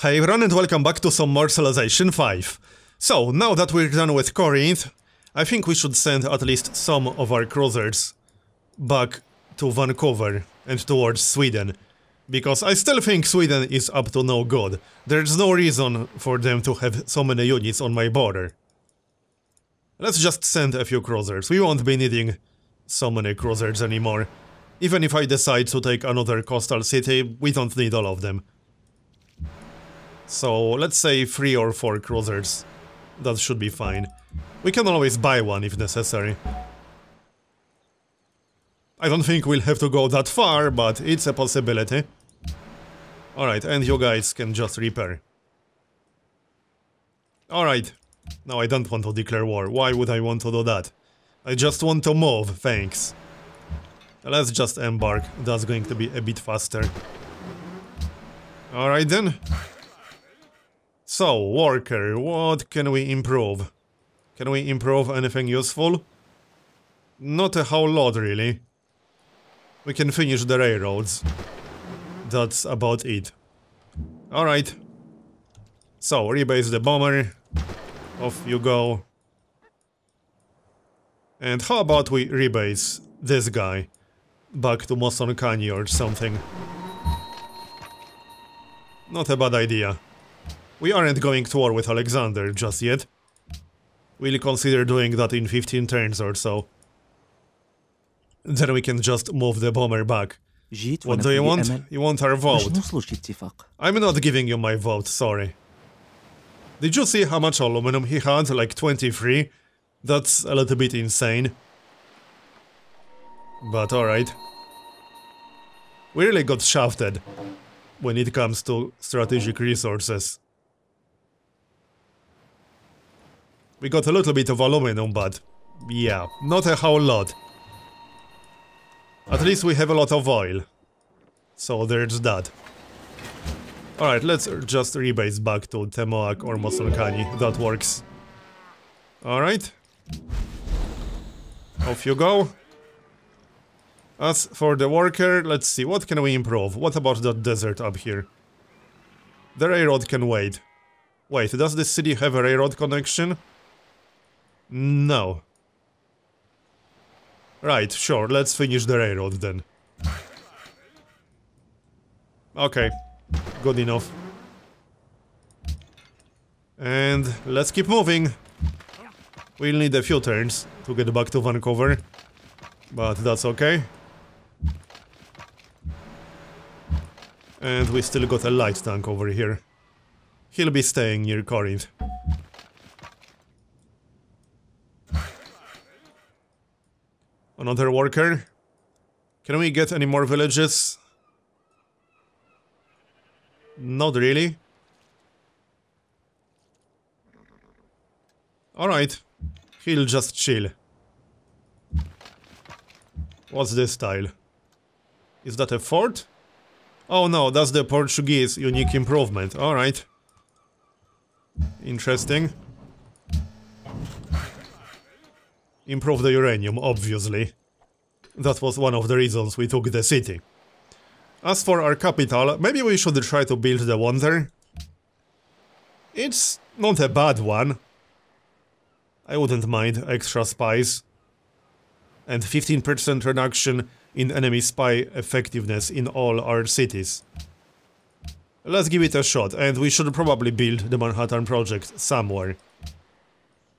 Hi everyone and welcome back to some more Civilization 5. So, now that we're done with Corinth, I think we should send at least some of our cruisers back to Vancouver and towards Sweden. Because I still think Sweden is up to no good. There's no reason for them to have so many units on my border. Let's just send a few cruisers. We won't be needing so many cruisers anymore. Even if I decide to take another coastal city, we don't need all of them. So, let's say 3 or 4 cruisers. That should be fine. We can always buy one if necessary. I don't think we'll have to go that far, but it's a possibility. Alright, and you guys can just repair. Alright. No, I don't want to declare war. Why would I want to do that? I just want to move, thanks. Let's just embark. That's going to be a bit faster. Alright then. So, worker, what can we improve? Can we improve anything useful? Not a whole lot, really. We can finish the railroads. That's about it. Alright. So, rebase the bomber. Off you go. And how about we rebase this guy? Back to Moson-Kani or something. Not a bad idea. We aren't going to war with Alexander just yet. We'll consider doing that in 15 turns or so. Then we can just move the bomber back. What do you want? You want our vote. I'm not giving you my vote, sorry. Did you see how much aluminum he had? Like 23? That's a little bit insane. But alright. We really got shafted when it comes to strategic resources. We got a little bit of aluminum, but yeah, not a whole lot. At least we have a lot of oil. So there's that. Alright, let's just rebase back to Temoak or Moson-Kani. That works. Alright. Off you go. As for the worker, let's see, what can we improve? What about that desert up here? The railroad can wait. Wait, does this city have a railroad connection? No. Right, sure, let's finish the railroad then. Okay, good enough. And let's keep moving. We'll need a few turns to get back to Vancouver, but that's okay. And we still got a light tank over here. He'll be staying near Corinth. Another worker. Can we get any more villages? Not really. Alright. He'll just chill. What's this style? Is that a fort? Oh no, that's the Portuguese unique improvement. Alright. Interesting. Improve the uranium, obviously. That was one of the reasons we took the city. As for our capital, maybe we should try to build the one there. It's not a bad one. I wouldn't mind extra spies. And 15% reduction in enemy spy effectiveness in all our cities. Let's give it a shot, and we should probably build the Manhattan Project somewhere.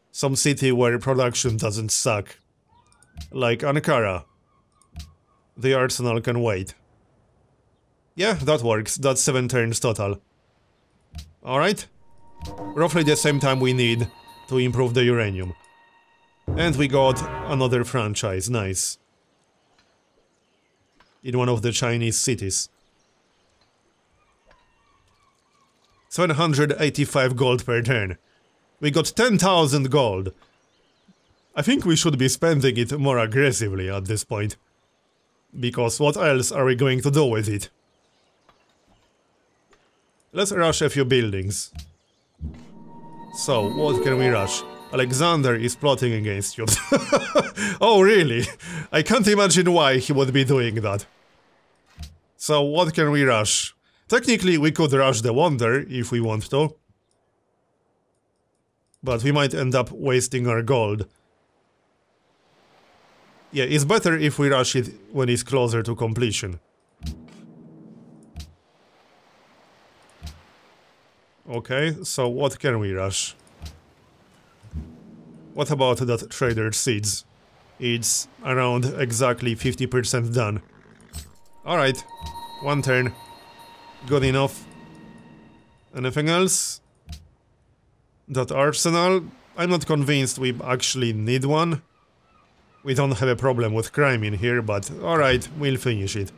Some city where production doesn't suck. Like Ankara. The arsenal can wait. Yeah, that works. That's 7 turns total. Alright. Roughly the same time we need to improve the uranium. And we got another franchise, nice. In one of the Chinese cities. 785 gold per turn. We got 10,000 gold. I think we should be spending it more aggressively at this point. Because what else are we going to do with it? Let's rush a few buildings. So, what can we rush? Alexander is plotting against you. Oh, really? I can't imagine why he would be doing that. So, what can we rush? Technically, we could rush the Wonder if we want to. But we might end up wasting our gold. Yeah, it's better if we rush it when it's closer to completion. Okay, so what can we rush? What about that trader seeds? It's around exactly 50% done. Alright, one turn. Good enough. Anything else? That arsenal? I'm not convinced we actually need one. We don't have a problem with crime in here, but alright, we'll finish it.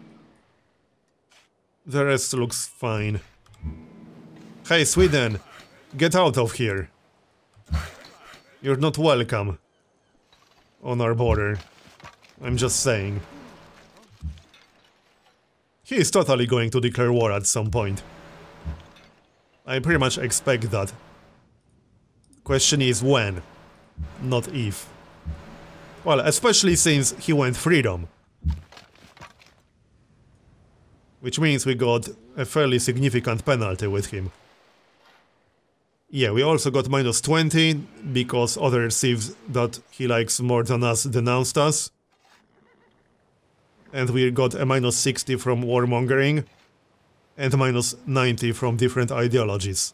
The rest looks fine. Hey, Sweden! Get out of here! You're not welcome on our border. I'm just saying. He is totally going to declare war at some point. I pretty much expect that. Question is when, not if. Well, especially since he went freedom. Which means we got a fairly significant penalty with him. Yeah, we also got -20, because other thieves that he likes more than us denounced us. And we got a -60 from warmongering, and -90 from different ideologies.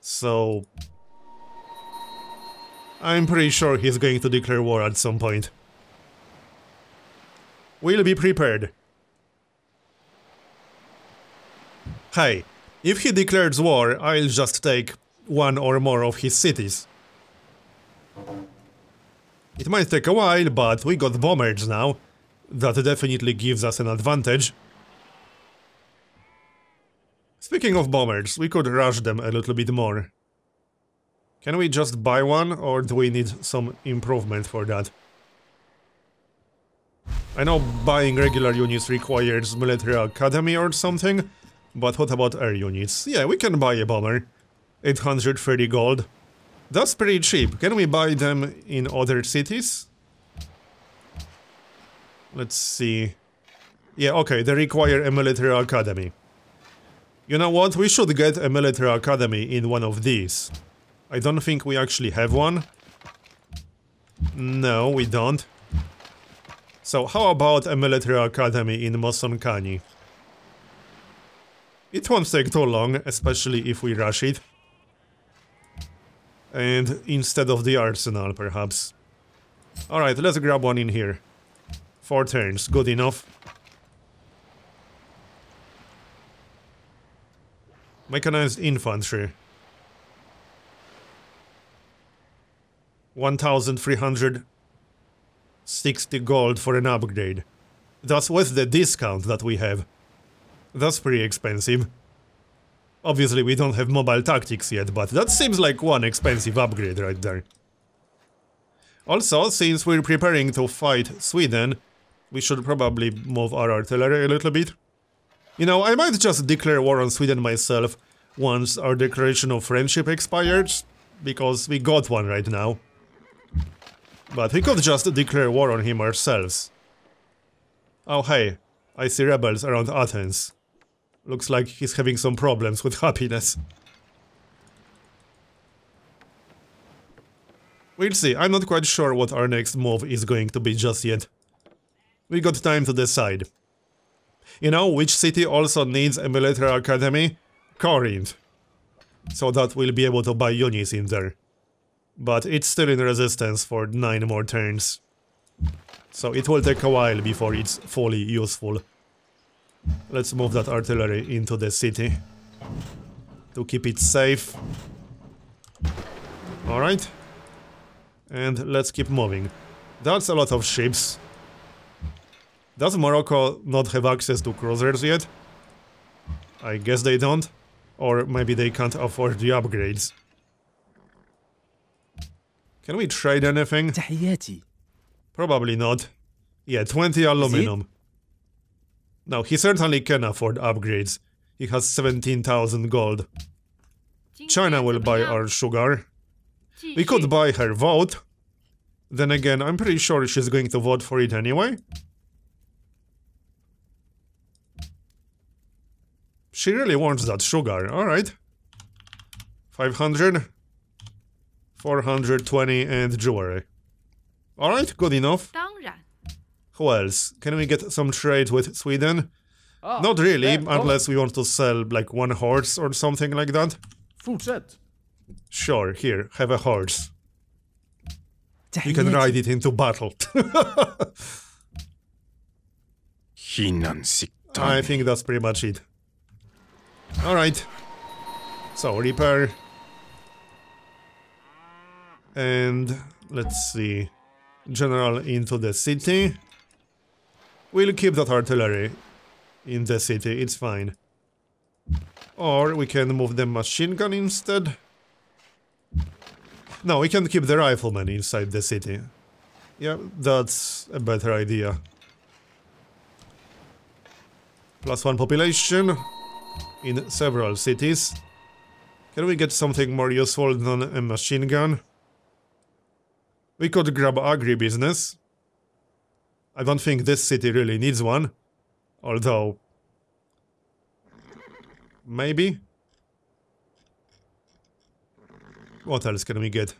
So... I'm pretty sure he's going to declare war at some point. We'll be prepared. Hey, if he declares war, I'll just take one or more of his cities. It might take a while, but we got bombers now. That definitely gives us an advantage. Speaking of bombers, we could rush them a little bit more. Can we just buy one, or do we need some improvement for that? I know buying regular units requires military academy or something, but what about air units? Yeah, we can buy a bomber. 830 gold. That's pretty cheap. Can we buy them in other cities? Let's see... Yeah, okay, they require a military academy. You know what? We should get a military academy in one of these. I don't think we actually have one. No, we don't. So how about a military academy in Moson-Kani? It won't take too long, especially if we rush it. And instead of the arsenal, perhaps. Alright, let's grab one in here. 4 turns, good enough. Mechanized infantry. 1,360 gold for an upgrade. That's with the discount that we have. That's pretty expensive. Obviously we don't have mobile tactics yet, but that seems like one expensive upgrade right there. Also, since we're preparing to fight Sweden, we should probably move our artillery a little bit. You know, I might just declare war on Sweden myself once our declaration of friendship expires, because we got one right now. But we could just declare war on him ourselves. Oh hey, I see rebels around Athens. Looks like he's having some problems with happiness. We'll see, I'm not quite sure what our next move is going to be just yet. We got time to decide. You know which city also needs a military academy? Corinth. So that we'll be able to buy units in there. But it's still in resistance for 9 more turns. So it will take a while before it's fully useful. Let's move that artillery into the city to keep it safe. Alright. And let's keep moving. That's a lot of ships. Does Morocco not have access to cruisers yet? I guess they don't. Or maybe they can't afford the upgrades. Can we trade anything? Probably not. Yeah, 20 aluminum. No, he certainly can afford upgrades. He has 17,000 gold. China will buy our sugar. We could buy her vote. Then again, I'm pretty sure she's going to vote for it anyway. She really wants that sugar, alright. 500, 420 and jewelry. Alright, good enough. Who else? Can we get some trade with Sweden? Oh, not really, unless we want to sell like one horse or something like that. Sure, here, have a horse. You can ride it into battle. I think that's pretty much it. Alright. So, repair. And let's see. General into the city. We'll keep that artillery in the city, it's fine. Or we can move the machine gun instead. No, we can keep the riflemen inside the city. Yeah, that's a better idea. +1 population in several cities. Can we get something more useful than a machine gun? We could grab agribusiness. I don't think this city really needs one. Although... maybe? What else can we get?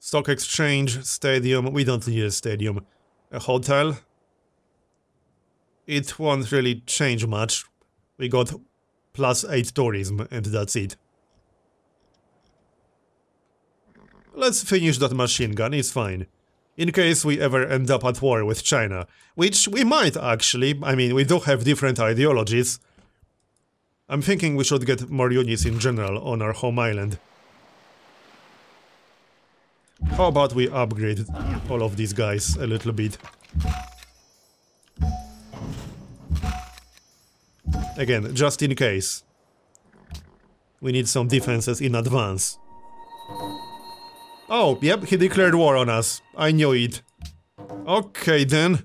Stock exchange, stadium, we don't need a stadium. A hotel. It won't really change much. We got +8 tourism and that's it. Let's finish that machine gun, it's fine. In case we ever end up at war with China. Which we might actually, I mean we do have different ideologies. I'm thinking we should get more units in general on our home island. How about we upgrade all of these guys a little bit. Again, just in case. We need some defenses in advance. Oh, yep, he declared war on us. I knew it. Okay then.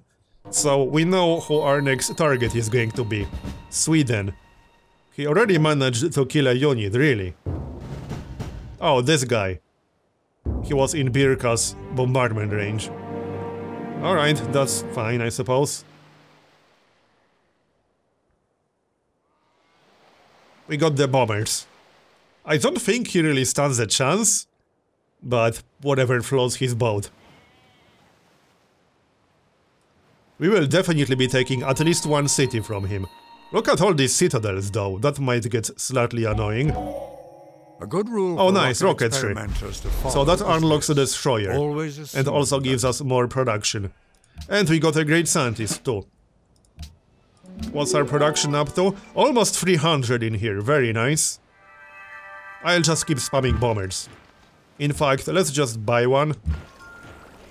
So we know who our next target is going to be. Sweden. He already managed to kill a unit, really. Oh, this guy. He was in Birka's bombardment range. Alright, that's fine, I suppose. We got the bombers. I don't think he really stands a chance, but whatever floats his boat. We will definitely be taking at least one city from him. Look at all these citadels though, that might get slightly annoying. A good rule. Oh nice, rocketry. So that unlocks the destroyer and also gives us more production. And we got a great scientist too. What's our production up to? Almost 300 in here, very nice. I'll just keep spamming bombers. In fact, let's just buy one.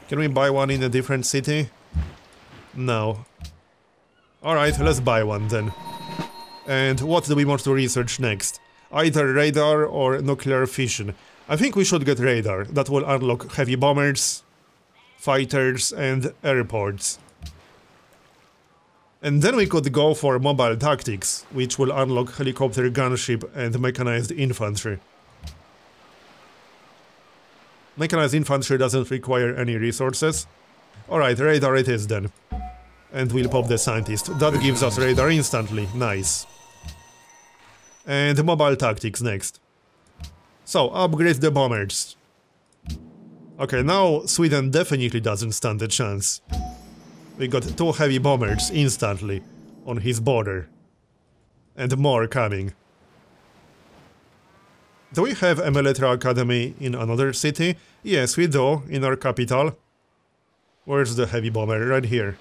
Can we buy one in a different city? No. Alright, let's buy one then. And what do we want to research next? Either radar or nuclear fission. I think we should get radar, that will unlock heavy bombers, fighters and airports. And then we could go for mobile tactics, which will unlock helicopter gunship and mechanized infantry. Mechanized infantry doesn't require any resources. Alright, radar it is then. And we'll pop the scientist, that gives us radar instantly, nice. And mobile tactics next. So, upgrade the bombers. Okay, now Sweden definitely doesn't stand a chance. We got 2 heavy bombers instantly on his border. And more coming. Do we have a military academy in another city? Yes, we do, in our capital. Where's the heavy bomber? Right here.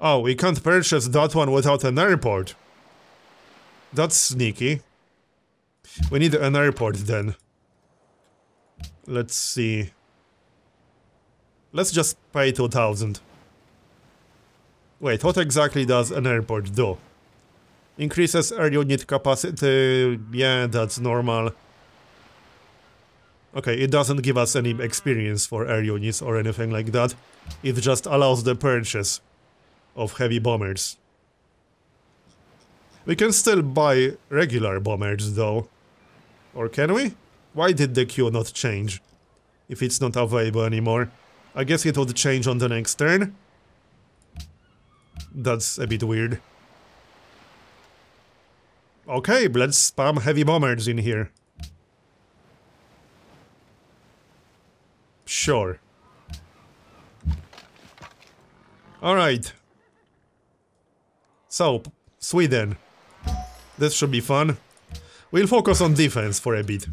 Oh, we can't purchase that one without an airport. That's sneaky. We need an airport then. Let's see. Let's just pay 2000. Wait, what exactly does an airport do? Increases air unit capacity... yeah, that's normal. Okay, it doesn't give us any experience for air units or anything like that. It just allows the purchase of heavy bombers. We can still buy regular bombers though. Or can we? Why did the queue not change? If it's not available anymore. I guess it would change on the next turn. That's a bit weird. Okay, let's spam heavy bombers in here. Sure. Alright. So, Sweden. This should be fun. We'll focus on defense for a bit.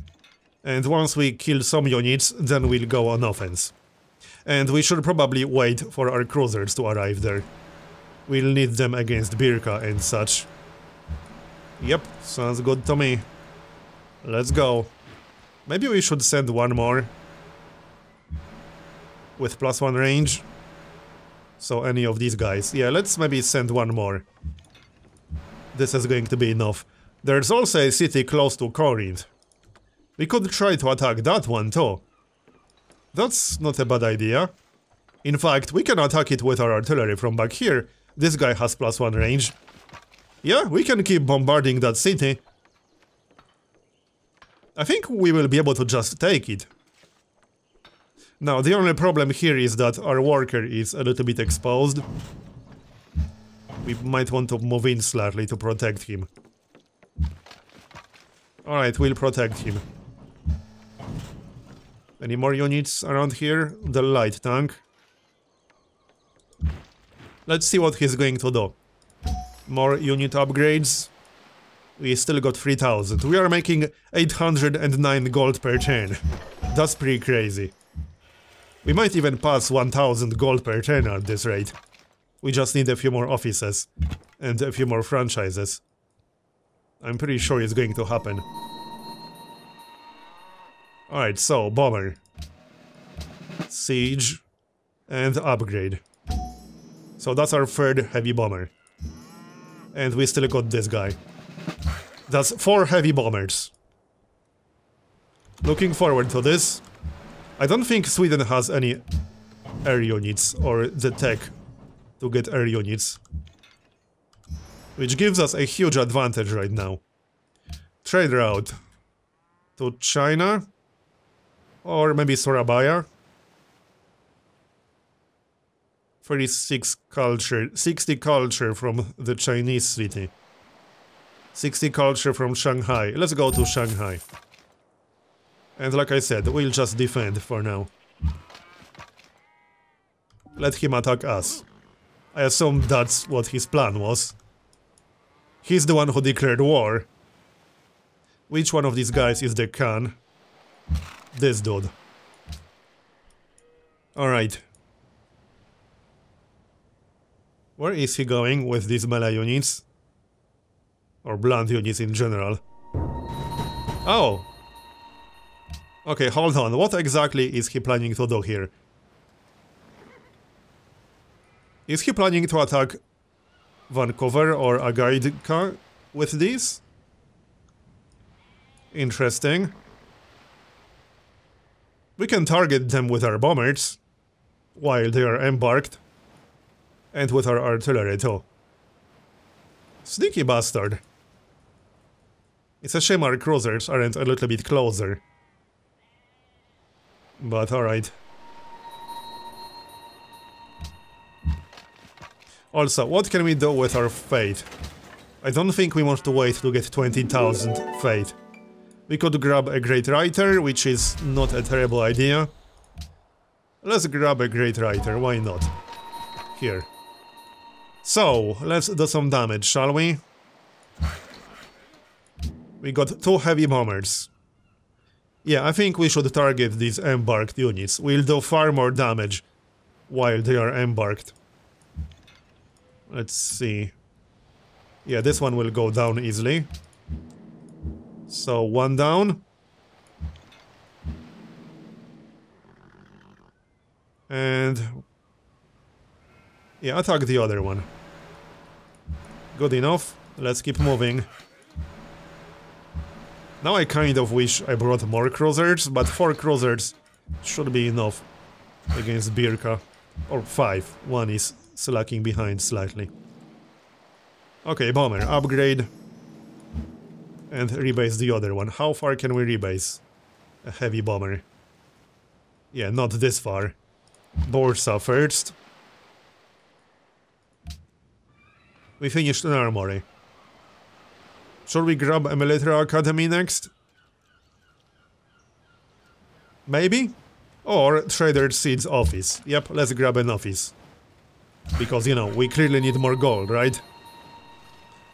And once we kill some units, then we'll go on offense. And we should probably wait for our cruisers to arrive there. We'll need them against Birka and such. Yep, sounds good to me. Let's go. Maybe we should send one more. With +1 range. So any of these guys. Yeah, let's maybe send one more. This is going to be enough. There's also a city close to Corinth. We could try to attack that one too. That's not a bad idea. In fact, we can attack it with our artillery from back here. This guy has +1 range. Yeah, we can keep bombarding that city. I think we will be able to just take it. Now, the only problem here is that our worker is a little bit exposed. We might want to move in slightly to protect him. Alright, we'll protect him. Any more units around here? The light tank. Let's see what he's going to do. More unit upgrades. We still got 3,000. We are making 809 gold per turn. That's pretty crazy. We might even pass 1,000 gold per turn at this rate. We just need a few more offices. And a few more franchises. I'm pretty sure it's going to happen. Alright, so, bomber. Siege. And upgrade. So that's our third heavy bomber. And we still got this guy. That's 4 heavy bombers. Looking forward to this. I don't think Sweden has any air units or the tech to get air units. Which gives us a huge advantage right now. Trade route to China or maybe Surabaya. 36 culture, 60 culture from the Chinese city. 60 culture from Shanghai. Let's go to Shanghai. And like I said, we'll just defend for now. Let him attack us. I assume that's what his plan was. He's the one who declared war. Which one of these guys is the Khan? This dude. Alright. Where is he going with these melee units? Or blunt units in general? Oh! Okay, hold on, what exactly is he planning to do here? Is he planning to attack Vancouver or Agaidka with these? Interesting. We can target them with our bombers while they are embarked. And with our artillery too. Sneaky bastard. It's a shame our cruisers aren't a little bit closer. But alright. Also, what can we do with our fate? I don't think we want to wait to get 20,000 fate. We could grab a great writer, which is not a terrible idea. Let's grab a great writer, why not? Here. So, let's do some damage, shall we? We got 2 heavy bombers. Yeah, I think we should target these embarked units. We'll do far more damage while they are embarked. Let's see. Yeah, this one will go down easily. So, 1 down. And... yeah, attack the other one. Good enough. Let's keep moving. Now I kind of wish I brought more cruisers, but 4 cruisers should be enough against Birka. Or 5. One is slacking behind slightly. Okay, bomber. Upgrade. And rebase the other one. How far can we rebase a heavy bomber? Yeah, not this far. Bursa first. We finished an armory. Should we grab a military academy next? Maybe? Or Trader Sid's office. Yep, let's grab an office. Because, you know, we clearly need more gold, right?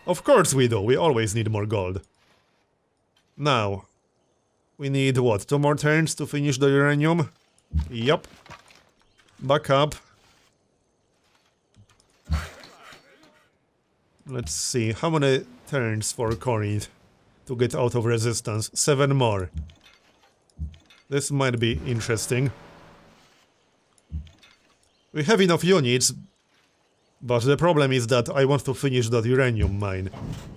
Of course we do, we always need more gold. Now, we need, what, 2 more turns to finish the uranium? Yep. Back up. Let's see, how many turns for Corinth to get out of resistance? 7 more. This might be interesting. We have enough units, but the problem is that I want to finish that uranium mine,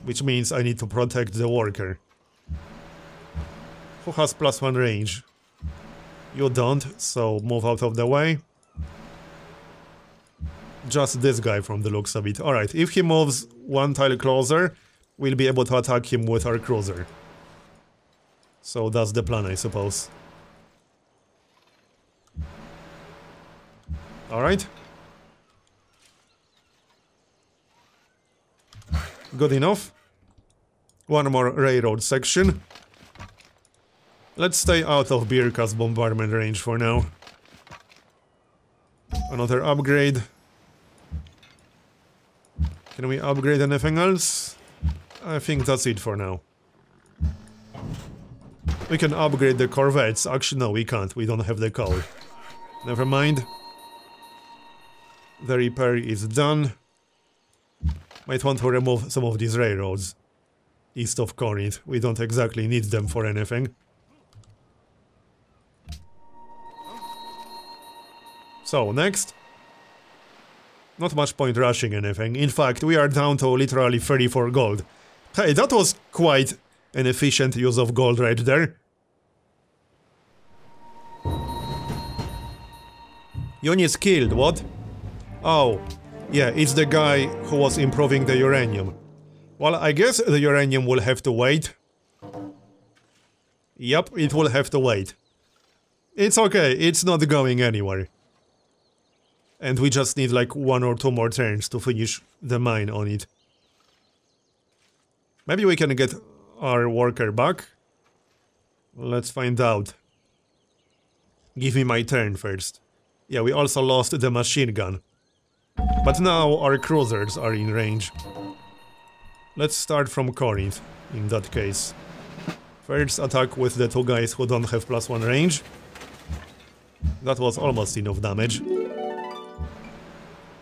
which means I need to protect the worker. Who has +1 range? You don't, so move out of the way. Just this guy from the looks of it. Alright, if he moves 1 tile closer, we'll be able to attack him with our cruiser. So that's the plan, I suppose. Alright. Good enough. 1 more railroad section. Let's stay out of Birka's bombardment range for now. Another upgrade. Can we upgrade anything else? I think that's it for now. We can upgrade the corvettes. Actually, no, we can't. We don't have the code. Never mind. The repair is done. Might want to remove some of these railroads east of Corinth. We don't exactly need them for anything. So, next. Not much point rushing anything. In fact, we are down to literally 34 gold. Hey, that was quite an efficient use of gold right there. Units killed, what? Oh, yeah, it's the guy who was improving the uranium. Well, I guess the uranium will have to wait. Yep, it will have to wait. It's okay, it's not going anywhere. And we just need like 1 or 2 more turns to finish the mine on it. Maybe we can get our worker back? Let's find out. Give me my turn first. Yeah, we also lost the machine gun. But now our cruisers are in range. Let's start from Corinth, in that case. First attack with the 2 guys who don't have +1 range. That was almost enough damage.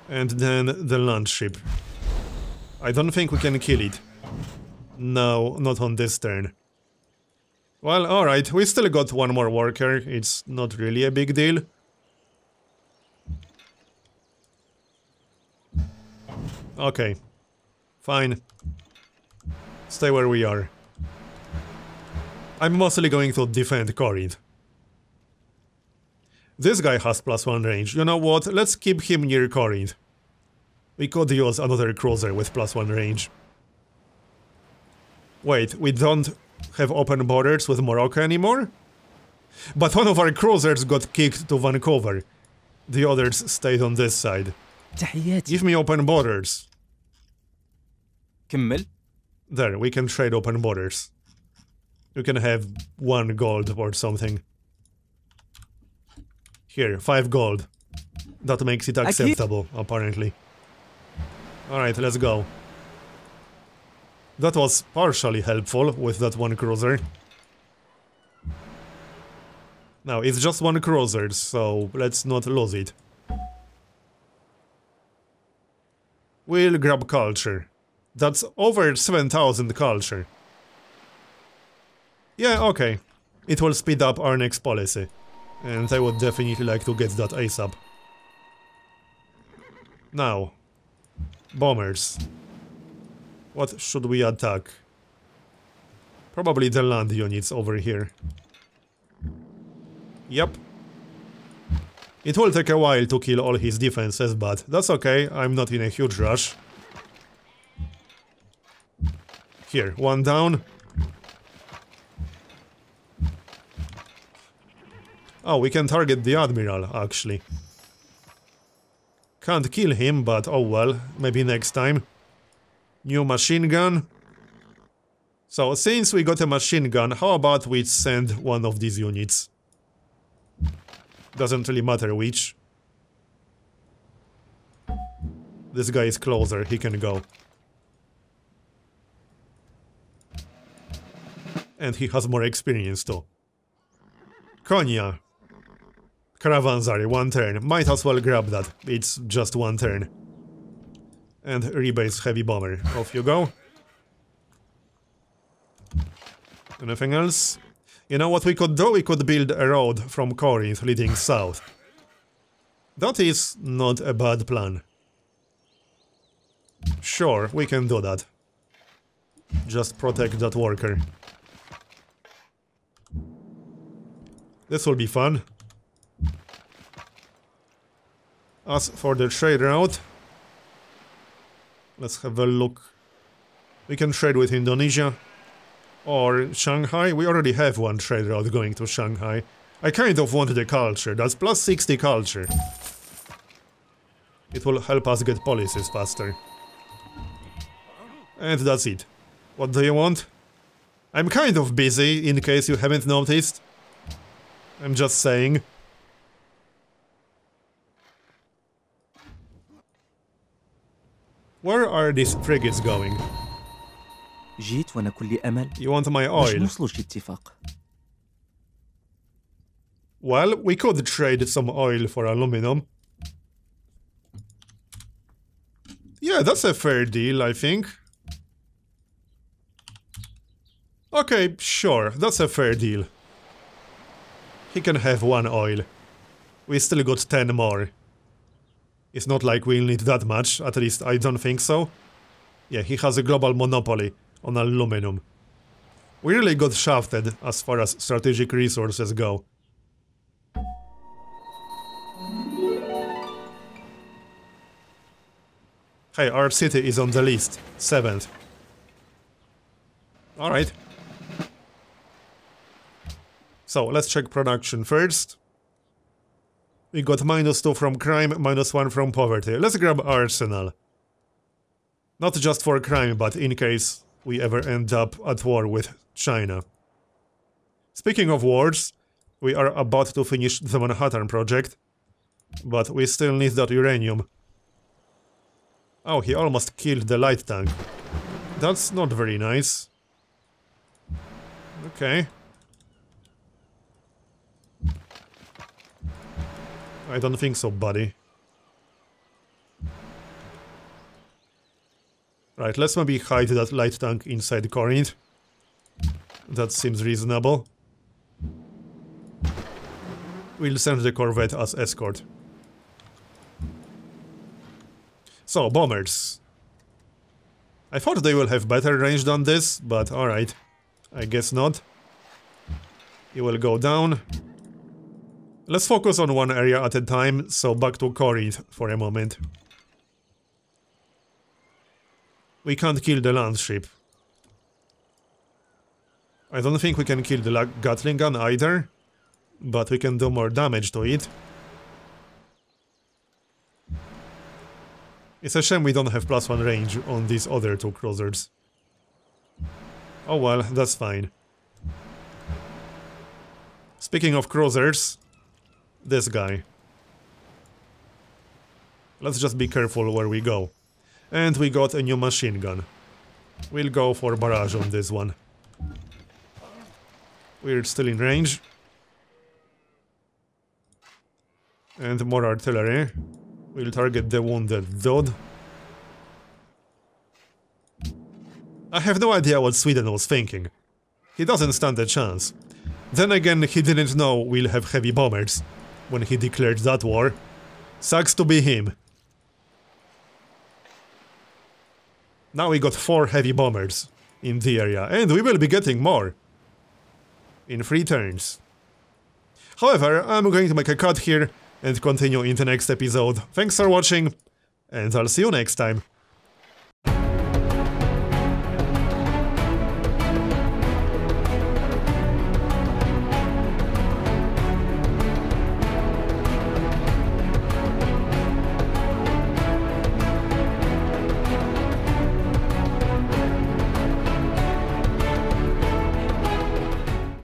And then the land ship. I don't think we can kill it. No, not on this turn. Well, alright, we still got 1 more worker, it's not really a big deal. Okay. Fine. Stay where we are. I'm mostly going to defend Corinth. This guy has +1 range, you know what, let's keep him near Corinth. We could use another cruiser with +1 range. Wait, we don't have open borders with Morocco anymore? But one of our cruisers got kicked to Vancouver. The others stayed on this side. Give me open borders. There, we can trade open borders. You can have 1 gold or something. Here, 5 gold. That makes it acceptable, apparently. Alright, let's go. That was partially helpful with that 1 cruiser. Now, it's just 1 cruiser, so let's not lose it. We'll grab culture. That's over 7,000 culture. Yeah, okay. It will speed up our next policy. And I would definitely like to get that ASAP. Now, bombers. What should we attack? Probably the land units over here. Yep. It will take a while to kill all his defenses, but that's okay, I'm not in a huge rush. Here, 1 down. Oh, we can target the Admiral, actually. Can't kill him, but oh well, maybe next time. New machine gun. So since we got a machine gun, how about we send one of these units? Doesn't really matter which. This guy is closer, he can go. And he has more experience too. Konya. Caravanzari, one turn. Might as well grab that. It's just one turn. And rebase heavy bomber. Off you go. Anything else? You know what we could do? We could build a road from Corinth leading south. That is not a bad plan. Sure, we can do that. Just protect that worker. This will be fun. As for the trade route, let's have a look. We can trade with Indonesia or Shanghai. We already have one trade route going to Shanghai. I kind of want the culture. That's plus 60 culture. It will help us get policies faster. And that's it. What do you want? I'm kind of busy, in case you haven't noticed. I'm just saying. Where are these frigates going? You want my oil? Well, we could trade some oil for aluminum. Yeah, that's a fair deal, I think. Okay, sure, that's a fair deal. He can have one oil. We still got 10 more. It's not like we'll need that much, at least I don't think so. Yeah, he has a global monopoly on aluminum. We really got shafted as far as strategic resources go. Hey, our city is on the list, 7th. Alright. So, let's check production first. We got -2 from crime, -1 from poverty. Let's grab arsenal. Not just for crime, but in case we ever end up at war with China. Speaking of wars, we are about to finish the Manhattan Project, but we still need that uranium. Oh, he almost killed the light tank. That's not very nice. Okay. I don't think so, buddy. Right, let's maybe hide that light tank inside Corinth. That seems reasonable. We'll send the corvette as escort. So, bombers. I thought they will have better range than this, but alright. I guess not. You will go down. Let's focus on one area at a time, so back to Corinth for a moment. We can't kill the land ship. I don't think we can kill the Gatling gun either, but we can do more damage to it. It's a shame we don't have +1 range on these other two cruisers. Oh well, that's fine. Speaking of cruisers, this guy. Let's just be careful where we go. And we got a new machine gun. We'll go for barrage on this one. We're still in range. And more artillery. We'll target the wounded dude. I have no idea what Sweden was thinking. He doesn't stand a chance. Then again, he didn't know we'll have heavy bombers when he declared that war. Sucks to be him. Now we got 4 heavy bombers in the area, and we will be getting more in 3 turns. However, I'm going to make a cut here and continue in the next episode. Thanks for watching, and I'll see you next time.